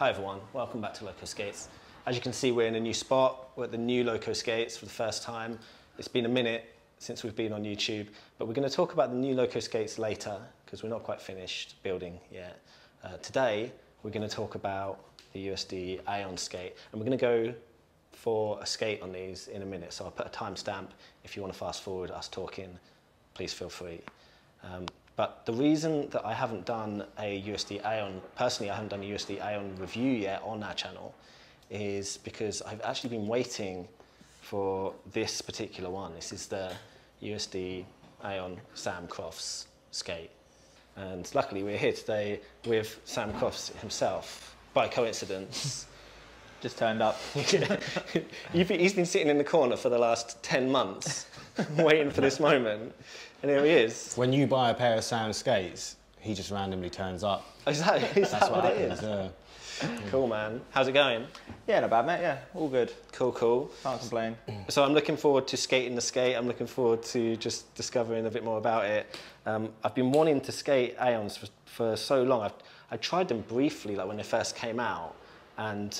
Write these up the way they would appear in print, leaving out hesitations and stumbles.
Hi everyone, welcome back to Loco Skates. As you can see, we're in a new spot. We're at the new Loco Skates for the first time. It's been a minute since we've been on YouTube, but we're going to talk about the new Loco Skates later because we're not quite finished building yet. Today, we're going to talk about the USD Aeon skate, and we're going to go for a skate on these in a minute. So I'll put a timestamp. If you want to fast forward us talking, please feel free. But the reason that I haven't done a USD Aeon, personally I haven't done a USD Aeon review yet on our channel, is because I've actually been waiting for this particular one. This is the USD Aeon Sam Crofts skate. And luckily we're here today with Sam Crofts himself, by coincidence. Just turned up. He's been sitting in the corner for the last 10 months, waiting for this moment, and here he is. When you buy a pair of Sam skates, he just randomly turns up. Is that what it is? Cool, man. How's it going? Yeah, not bad, mate. Yeah, all good. Cool, cool. Can't complain. So I'm looking forward to skating the skate. I'm looking forward to just discovering a bit more about it. I've been wanting to skate Aeons for so long. I tried them briefly, like when they first came out. And,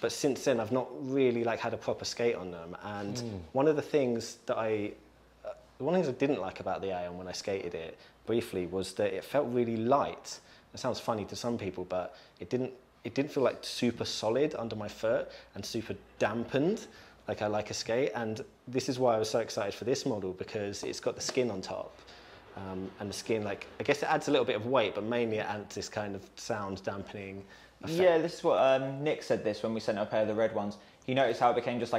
but since then, I've not really had a proper skate on them. And one of the things I didn't like about the Aeon when I skated it briefly was that it felt really light. It sounds funny to some people, but it didn't feel like super solid under my foot and super dampened, like I like a skate. And this is why I was so excited for this model, because it's got the skin on top. And the skin, I guess it adds a little bit of weight, but mainly it adds this kind of sound dampening effect. Yeah, this is what Nick said this when we sent out a pair of the red ones. He noticed how it became just a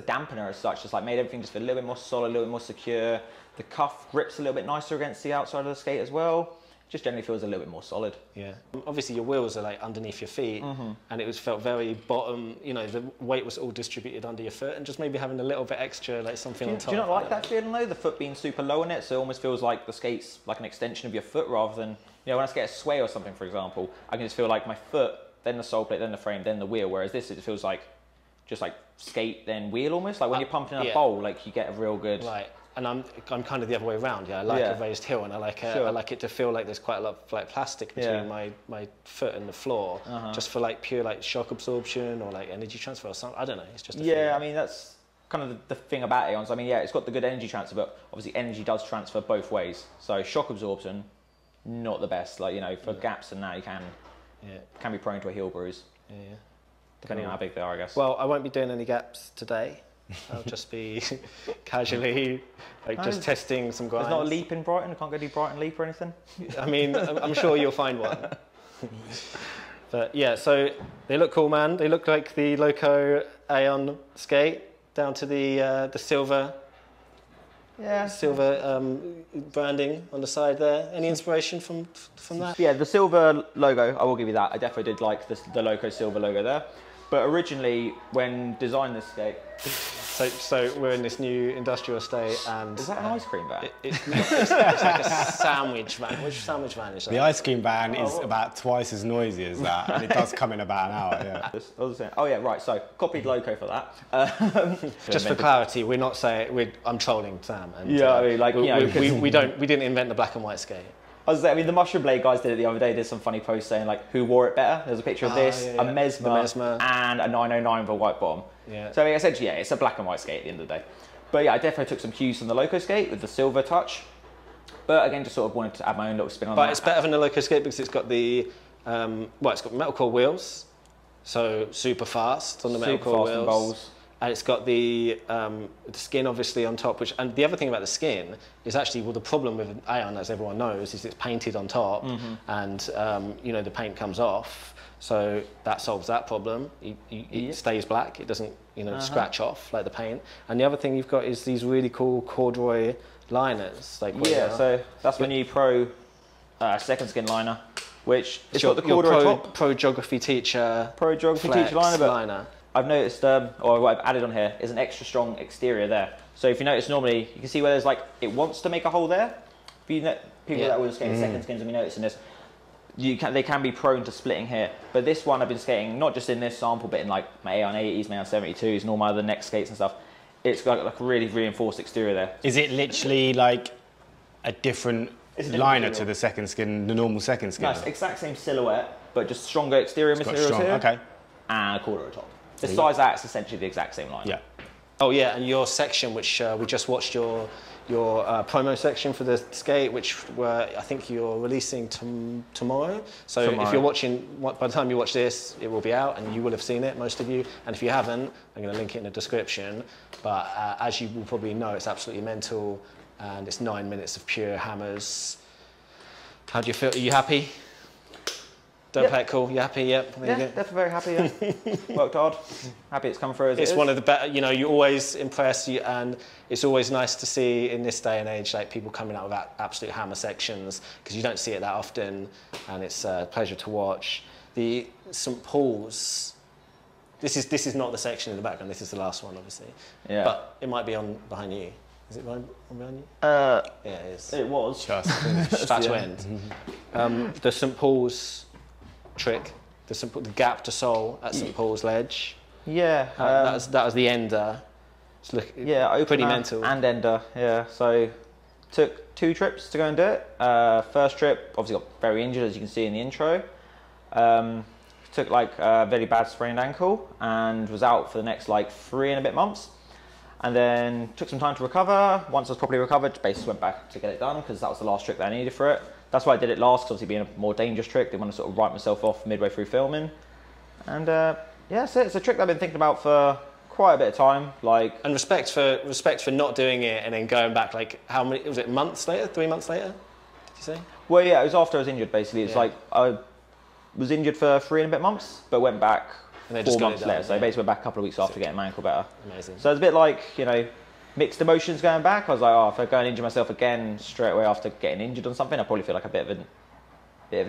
dampener as such, just made everything just a little bit more solid, a little bit more secure. The cuff grips a little bit nicer against the outside of the skate as well. Just generally feels a little bit more solid. Yeah. Obviously your wheels are underneath your feet, and it felt very bottom, the weight was all distributed under your foot, and just maybe having a little bit extra something on top. Do you not like that feeling though? The foot being super low in it, so it almost feels like the skate's an extension of your foot rather than, when I skate a sway or something, for example, I can just feel my foot, then the sole plate, then the frame, then the wheel, whereas this it feels just skate then wheel almost. Like when you're pumping in a bowl, you get a real good... Right. And I'm kind of the other way around. Yeah, I like a raised heel, and I like it to feel like there's quite a lot of plastic between my foot and the floor, just for pure shock absorption or energy transfer or something. I don't know. It's just a feeling. I mean that's kind of the thing about Aeons. I mean, yeah, it's got the good energy transfer, but obviously energy does transfer both ways. So shock absorption, not the best. For gaps and that, you can be prone to a heel bruise. Yeah. Depending on how big they are, I guess. Well, I won't be doing any gaps today. I'll just be casually just testing some grinds. There's not a leap in Brighton? I can't go do Brighton leap or anything? I mean, I'm sure you'll find one. But yeah, so they look cool, man. They look like the Loco Aeon skate, down to the silver branding on the side there. Any inspiration from that? Yeah, the silver logo, I will give you that. I definitely did like the Loco silver logo there. But originally, when designing this skate, so we're in this new industrial estate, and is that an ice cream van? It's like a sandwich van. Which sandwich van is that? The ice cream van is about twice as noisy as that, and it does come in about an hour. Yeah. Oh yeah, right. So copied Loco for that. Just for clarity, we're not saying I'm trolling Sam. And, yeah, I mean, we didn't invent the black and white skate. I mean, the Mushroom Blade guys did it the other day. Did some funny posts saying who wore it better. There's a picture of this, a Mesmer, and a 909 with a white bottom. Yeah. So I mean, essentially, yeah, it's a black and white skate at the end of the day. But yeah, I definitely took some cues from the Loco skate with the silver touch. But again, just sort of wanted to add my own little spin on that. But it's better than the Loco skate because it's got the it's got metal core wheels, so super fast on the metal core wheels. And bowls. And it's got the skin obviously on top, and the other thing about the skin is actually, well, the problem with an Aeon, as everyone knows, is it's painted on top, and the paint comes off, so that solves that problem. It stays black, it doesn't scratch off like the paint. And the other thing you've got is these really cool corduroy liners. So that's my new pro second skin liner, which it's got the corduroy top. Pro geography teacher. Pro geography teacher liner. I've noticed, or what I've added on here, is an extra strong exterior there. So if you notice, normally you can see where there's it wants to make a hole there. People that were skating second skins will be noticing this. They can be prone to splitting here. But this one I've been skating, not just in this sample, but in my Aeon 80s, my Aeon 72s, and all my other neck skates and stuff. It's got a really reinforced exterior there. Is it literally a different liner to the normal second skin? No, it's the exact same silhouette. but just stronger exterior materials here. Okay. And a corduroy top. The size out's essentially the exact same line. Yeah. Oh yeah, and your section, which we just watched your promo section for the skate, which I think you're releasing tomorrow. So if you're watching, by the time you watch this, it will be out and you will have seen it, most of you. And if you haven't, I'm going to link it in the description. But as you will probably know, it's absolutely mental and it's 9 minutes of pure hammers. How do you feel? Are you happy? Don't play it cool. You happy? Yep. Yeah, definitely very happy. Yeah. Worked hard. Happy it's come through. As it's one of the better. You know, you always impress you, and it's always nice to see in this day and age like people coming out with absolute hammer sections because you don't see it that often, and it's a pleasure to watch. The St. Paul's. This is not the section in the background. This is the last one, obviously. Yeah. But it might be on behind you. Is it on behind you? Yeah, it is. It was. Start to end. The St. Paul's. Trick, the gap to sole at St. Paul's ledge. Yeah, that was the ender. It's pretty mental. And ender, yeah. So took 2 trips to go and do it. First trip, obviously got very injured, as you can see in the intro. Took like a very bad sprained ankle and was out for the next like 3 and a bit months. And then took some time to recover. Once I was properly recovered, basically went back to get it done because that was the last trick that I needed for it. That's why I did it last, because obviously being a more dangerous trick, didn't want to sort of write myself off midway through filming. And yeah, so it's a trick that I've been thinking about for quite a bit of time. And respect for not doing it and then going back like how many was it, months later, 3 months later? Did you say? Well yeah, it was after I was injured basically. It's like I was injured for 3 and a bit months, but went back and 4 months later. So I basically went back a couple of weeks after getting my ankle better. Amazing. So it's a bit like, you know, mixed emotions going back. I was like, oh, if I go and injure myself again straight away after getting injured on something, I probably feel like a bit of an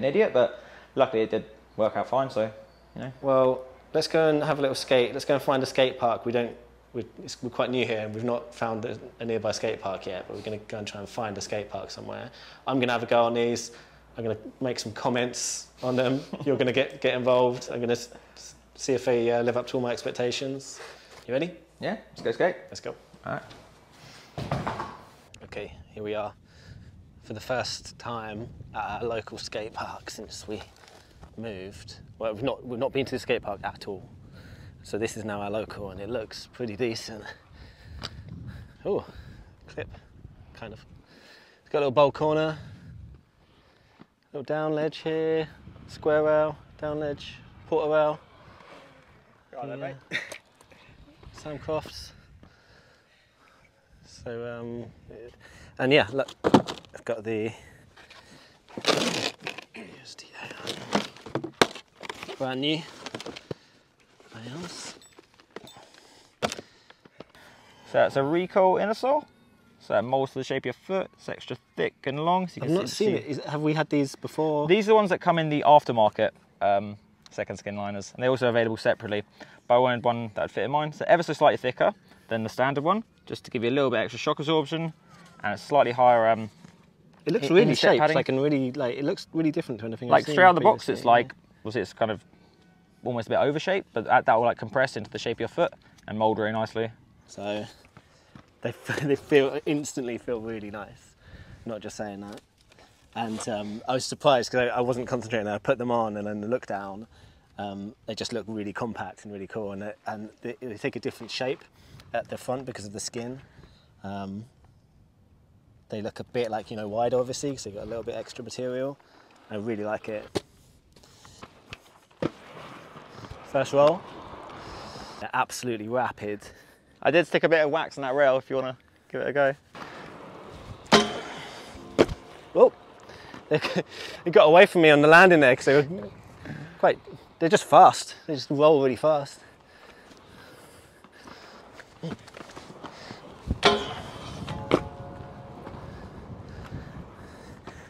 idiot. But luckily, it did work out fine. So, you know. Well, let's go and have a little skate. Let's go and find a skate park. We're quite new here, and we've not found a nearby skate park yet. But we're going to go and try and find a skate park somewhere. I'm going to have a go on these. I'm going to make some comments on them. You're going to get involved. I'm going to see if they live up to all my expectations. You ready? Yeah. Let's go skate. Let's go. All right. Okay, here we are for the first time at a local skate park since we moved. Well, we've not been to the skate park at all. So this is now our local and it looks pretty decent. Oh, clip, kind of. It's got a little bowl corner, little down ledge here, square rail, down ledge, quarter rail. Right there, mate. Sam Crofts. So, and yeah, look, I've got the USD Aeon, brand new Aeons. So that's a recoil inner sole. So that molds to the shape of your foot. It's extra thick and long. So you can I've not seen it. Have we had these before? These are the ones that come in the aftermarket second skin liners, and they're also available separately. But I wanted one that would fit in mine. So ever so slightly thicker than the standard one, just to give you a little bit extra shock absorption and a slightly higher. It looks really shaped. Padding. Like and really like it looks really different to anything. Like I've seen straight out of the box, it's like it's kind of almost a bit overshaped, but that will like compress into the shape of your foot and mold really nicely. So they instantly feel really nice. I'm not just saying that. And I was surprised because I wasn't concentrating. I put them on and then looked down. They just look really compact and really cool, and they take a different shape at the front because of the skin. They look a bit like, you know, wider obviously, so you've got a little bit extra material. I really like it. First roll, they're absolutely rapid. I did stick a bit of wax on that rail if you want to give it a go. Oh, it got away from me on the landing there because they were quite, they're just fast. They just roll really fast.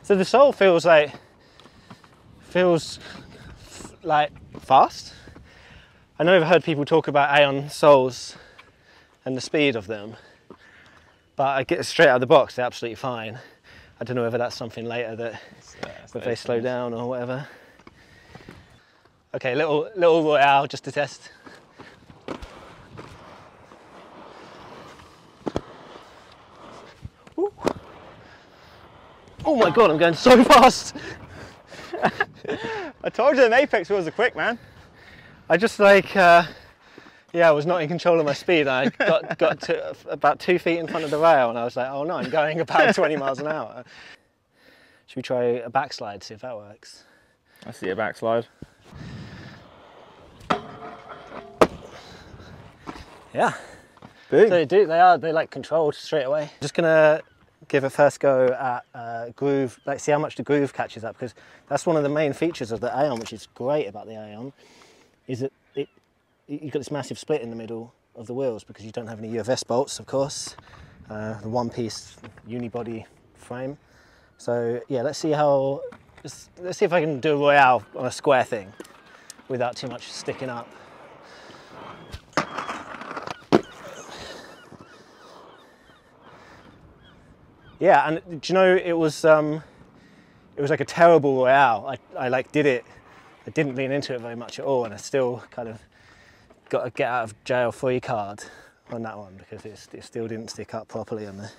So the sole feels like fast. I know I've heard people talk about Aeon soles and the speed of them, but I get straight out of the box, they're absolutely fine. I don't know whether that's something later that they slow down or whatever. Okay, little royale just to test. Ooh. Oh my god, I'm going so fast! I told you the apex wheels are quick, man. I just like, yeah, I was not in control of my speed. I got to about 2 feet in front of the rail and I was like, oh no, I'm going about 20 miles an hour. Should we try a backslide, see if that works? I see a backslide. Yeah. Boom. So they do, they like controlled straight away. I'm just gonna give a first go at groove, like see how much the groove catches up, because that's one of the main features of the Aeon, which is great about the Aeon, is that you've got this massive split in the middle of the wheels because you don't have any UFS bolts, of course, the one-piece unibody frame. So yeah, let's see how, let's see if I can do a Royale on a square thing without too much sticking up. Yeah, and do you know, it was like a terrible Royale. I like did it, I didn't lean into it very much at all, and I still kind of got a get out of jail free card on that one because it still didn't stick up properly on the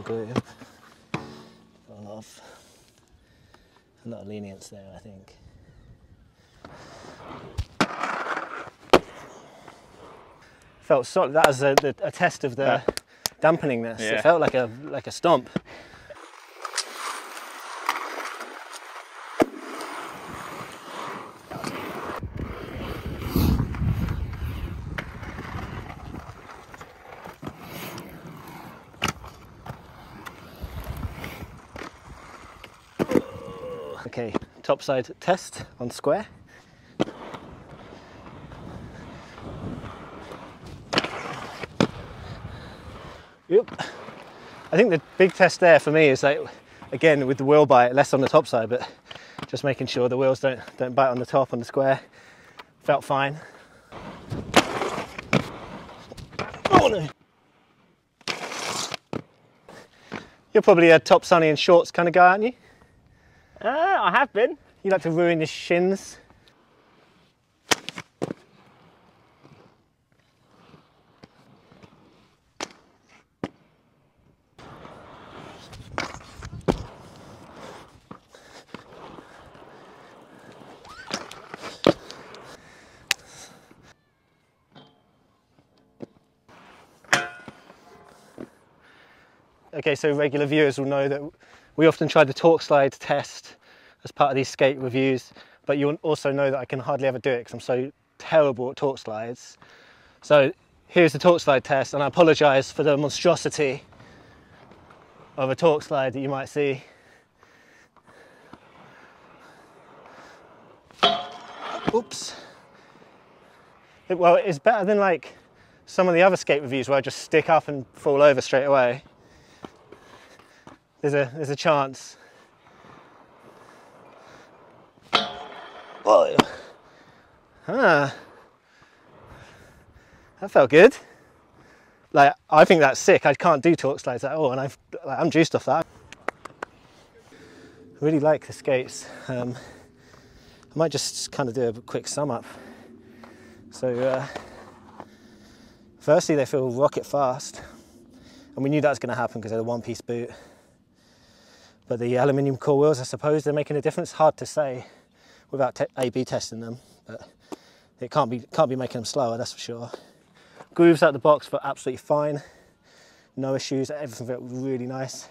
groove. Got a lot of lenience there, I think. Felt solid. That was a test of the. Yeah. Dampening this, yeah. It felt like a stomp. Okay, topside test on square. Yep. I think the big test there for me is like, again, with the wheel bite, less on the top side, but just making sure the wheels don't bite on the top on the square. Felt fine. Oh no! You're probably a top sunny and shorts kind of guy, aren't you? I have been. You like to ruin your shins. Okay, so regular viewers will know that we often try the torque slide test as part of these skate reviews, but you'll also know that I can hardly ever do it because I'm so terrible at torque slides. So here's the torque slide test, and I apologise for the monstrosity of a torque slide that you might see. Oops. Well, it's better than like some of the other skate reviews where I just stick up and fall over straight away. There's a chance. Whoa. Huh. That felt good. Like, I think that's sick. I can't do torque slides at all, and I'm juiced off that. I really like the skates. I might just kind of do a quick sum up. So, firstly, they feel rocket fast, and we knew that was going to happen because they're a one-piece boot. But the aluminium core wheels, I suppose, they're making a difference. Hard to say without A/B testing them, but it can't be making them slower, that's for sure. Grooves out the box felt absolutely fine. No issues, everything felt really nice.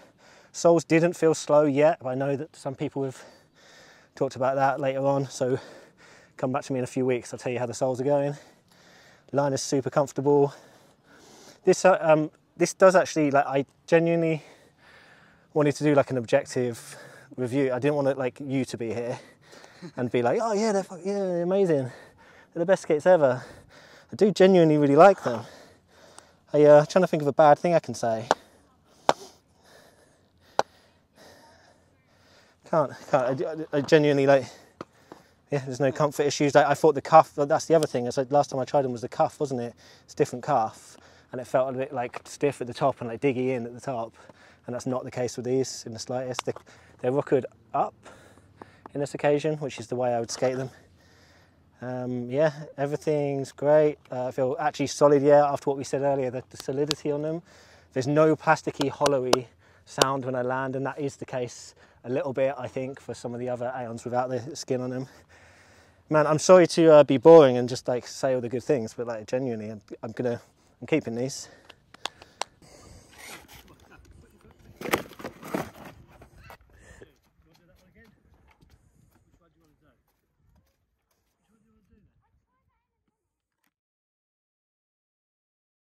Soles didn't feel slow yet, but I know that some people have talked about that later on, so come back to me in a few weeks, I'll tell you how the soles are going. Line is super comfortable. This does actually, like, I genuinely wanted to do like an objective review. I didn't want it, like, you to be here and be like, oh yeah, they're amazing, they're the best skates ever. I do genuinely really like them. I'm trying to think of a bad thing I can say. Can't. I genuinely, like, yeah, there's no comfort issues. Like, I thought the cuff, that's the other thing. I said last time I tried them was the cuff, wasn't it? It's a different cuff, and it felt a bit like stiff at the top and like diggy in at the top. And that's not the case with these in the slightest. They're rockered up in this occasion, which is the way I would skate them. Yeah, everything's great. I feel actually solid, yeah, after what we said earlier, the solidity on them. There's no plasticky, hollowy sound when I land, and that is the case a little bit, I think, for some of the other Aeons without the skin on them. Man, I'm sorry to be boring and just like say all the good things, but like genuinely, I'm keeping these.